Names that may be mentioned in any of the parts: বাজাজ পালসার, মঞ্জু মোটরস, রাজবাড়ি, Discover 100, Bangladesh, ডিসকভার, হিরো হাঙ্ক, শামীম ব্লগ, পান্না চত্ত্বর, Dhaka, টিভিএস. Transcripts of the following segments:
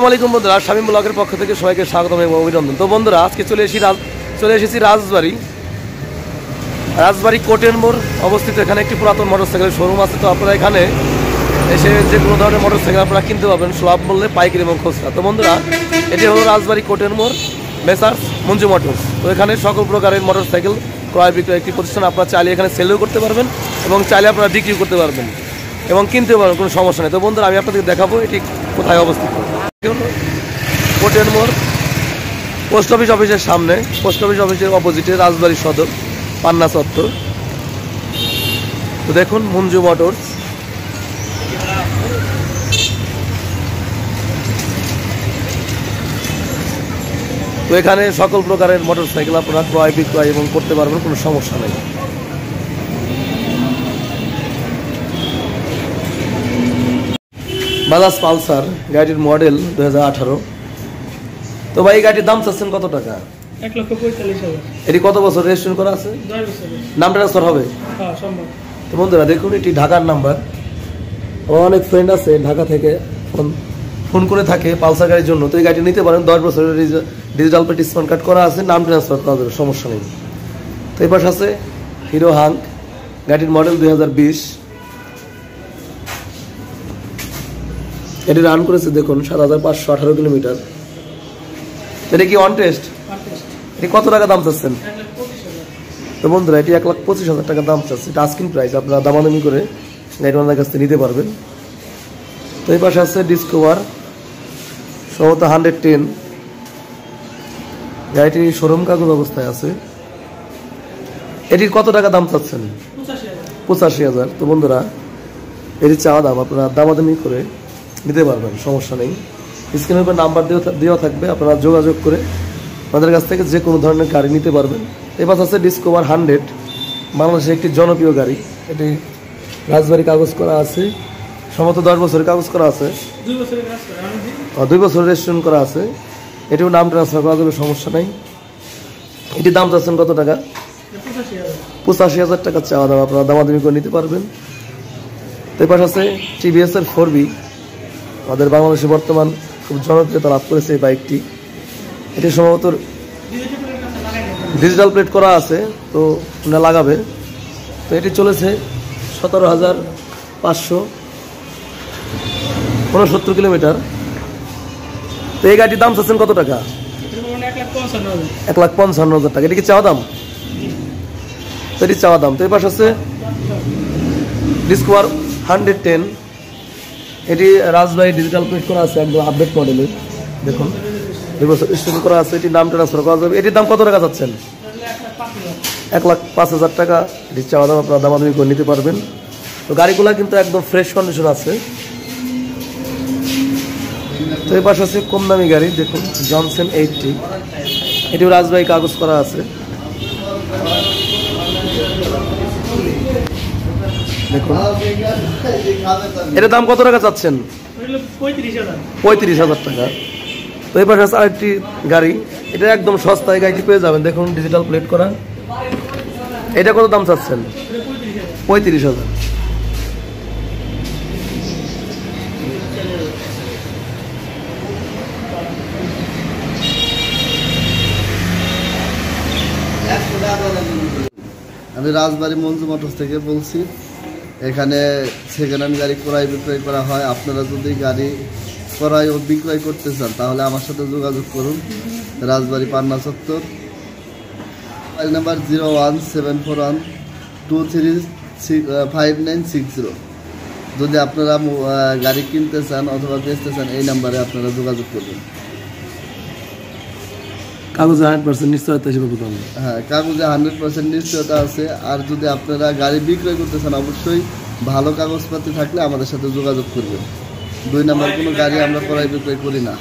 আসসালামু আলাইকুম বন্ধুরা, শামীম ব্লগের পক্ষ থেকে সবাইকে স্বাগত এবং অভিনন্দন। তো বন্ধুরা, আজকে চলে এসেছি রাজবাড়ি কোটের মোড় অবস্থিত। এখানে একটি পুরাতন মোটরসাইকেলের শোরুম আছে। তো আপনারা এখানে এসে যে কোনো ধরনের মোটরসাইকেল আপনারা কিনতে পারবেন, স্বল্প মূল্যে পাইকারি এবং খুচরা। তো বন্ধুরা, এটি হলো রাজবাড়ি কোটের মোড় মেসার্স মঞ্জু মোটরস। তো এখানে সকল প্রকারের মোটরসাইকেল ক্রয় বিক্রয় একটি প্রতিষ্ঠান। আপনারা চাইলে এখানে সেলও করতে পারবেন এবং চাইলে আপনারা বিক্রি করতে পারবেন এবং কিনতে পারবেন, কোনো সমস্যা নেই। তো বন্ধুরা, আমি আপনাদের দেখাবো এটি কোথায় অবস্থিত। কোটের মোড় পোস্ট অফিস অফিসের সামনে, পোস্ট অফিস অফিসের অপোজিটে রাজবাড়ি সদর পান্না চত্বর। তো দেখুন মঞ্জু মোটরস। তো এখানে সকল প্রকারের মোটরসাইকেল আপনারা ক্রয় বিক্রয় এবং করতে পারবেন, কোনো সমস্যা নেই। বাজাজ পালসার গাড়ির মডেল 2018। তো ভাই, এই গাড়ির দাম চাচ্ছেন কত টাকা? 1,45,000। এটি কত বছর রেজিস্ট্রেশন করা আছে? 10 বছর। নাম ট্রান্সফার হবে? হ্যাঁ, সম্ভব। তো বন্ধুরা দেখুন, এটি ঢাকার নাম্বার। আমার অনেক ফ্রেন্ড আছে ঢাকা থেকে ফোন করে থাকে পালসার গাড়ির জন্য। তো এই গাড়িটি নিতে পারেন, 10 বছরের ডিজিটাল প্লেট স্মার্ট কার্ড করা আছে, নাম ট্রান্সফার করা যাবে, সমস্যা নেই। তো এই পাশে আছে হিরো হাঙ্ক, গাড়ির মডেল 2020। এটি রান করেছে দেখুন 7,518 কিলোমিটার। এটা কি অন টেস্ট? এটি কত টাকা দাম চাচ্ছেন? তো বন্ধুরা, এটি 1,25,000 টাকা দাম চাচ্ছে। এটা আস্কিং প্রাইস, আপনারা দামাদামি করে গাড়ি ওনার কাছ থেকে নিতে পারবেন। তো এই পাশে আছে ডিসকভার 110। গাড়িটি শোরুম কাগজ অবস্থায় আছে। এটির কত টাকা দাম চাচ্ছেন? 85,000। তো বন্ধুরা, এটি চাওয়া দাম, আপনারা দামাদামি করে নিতে পারবেন, সমস্যা নেই। স্ক্রিনের উপর নাম্বার দেওয়া থাকবে, আপনারা যোগাযোগ করে আমাদের কাছ থেকে যে কোনো ধরনের গাড়ি নিতে পারবেন। এবার আছে ডিসকভার 100, বাংলাদেশের একটি জনপ্রিয় গাড়ি। এটি রাজবাড়ি কাগজ করা আছে, সম্ভবত 10 বছরের কাগজ করা আছে, 2 বছরের রেজিস্ট্রেশন করা আছে। এটিও নাম ট্রান্সফার করা যাবে, সমস্যা নেই। এটির দাম চাচ্ছেন কত টাকা? 85,000 টাকা চাওয়া দাম, আপনারা দামাদামি করে নিতে পারবেন। এবার আছে টিভিএসের 4B। আমাদের বাংলাদেশে বর্তমান খুব জনপ্রিয়তা লাভ করেছে এই বাইকটি। এটি সম্ভবত ডিজিটাল প্লেট করা আছে, তো না লাগাবে। তো এটি চলেছে 17,569 কিলোমিটার। তো এই গাড়ির দাম চাচ্ছেন কত টাকা? 1,55,000 টাকা। এটি কি চাওয়া দাম? তো এটি চাওয়া দাম। তো এই পাশে আছে ডিসকভার 110। এটি রাজবাড়ি ডিজিটাল প্লেট করা আছে, একদম আপডেট মডেলের দেখুন, 2 বছর স্ট্যাম্প করা আছে। এটির নাম ট্রান্সফার করা যাবে। এটির দাম কত টাকা চাচ্ছেন? 1,05,000 টাকা এটির চাওয়া দাম, আপনারা দামাদামি করে নিতে পারবেন। তো গাড়িগুলো কিন্তু একদম ফ্রেশ কন্ডিশন আছে। তো এই পাশে আছে কম দামি গাড়ি দেখুন, জনসন 80। এটিও রাজবাড়ি কাগজ করা আছে দেখুন। এটার দাম কত টাকা চাচ্ছেন? 35,000 টাকা। তো এই পাশে আছে আরেকটি গাড়ি, এটা একদম সস্তায় গাড়িটি পেয়ে যাবেন দেখুন, ডিজিটাল প্লেট করা। এটা কত দাম চাচ্ছেন? 35,000। আমি রাজবাড়ি মঞ্জু মোটরস থেকে বলছি। এখানে সেকেন্ড হ্যান্ড গাড়ি ক্রয় বিক্রয় করা হয়। আপনারা যদি গাড়ি ক্রয় ও বিক্রয় করতে চান তাহলে আমার সাথে যোগাযোগ করুন, রাজবাড়ি পান্না চত্বর। Mobile number 01741235960। যদি আপনারা গাড়ি কিনতে চান অথবা বেচতে চান, এই নাম্বারে আপনারা যোগাযোগ করবেন। কাগজে 100% নিশ্চয়তা হিসেবে প্রদান। হ্যাঁ, কাগজে 100% নিশ্চয়তা আছে। আর যদি আপনারা গাড়ি বিক্রয় করতে চান, অবশ্যই ভালো কাগজপত্র থাকলে আমাদের সাথে যোগাযোগ করবেন। 2 নাম্বার কোনো গাড়ি আমরা ক্রয় বিক্রয় করি না।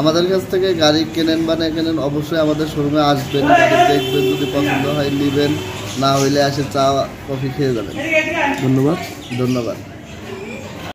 আমাদের কাছ থেকে গাড়ি কেনেন বা না কেনেন, অবশ্যই আমাদের শোরুমে আসবেন, গাড়ি দেখবেন, যদি পছন্দ হয় নেবেন, না হইলে এসে চা কফি খেয়ে যাবেন। ধন্যবাদ।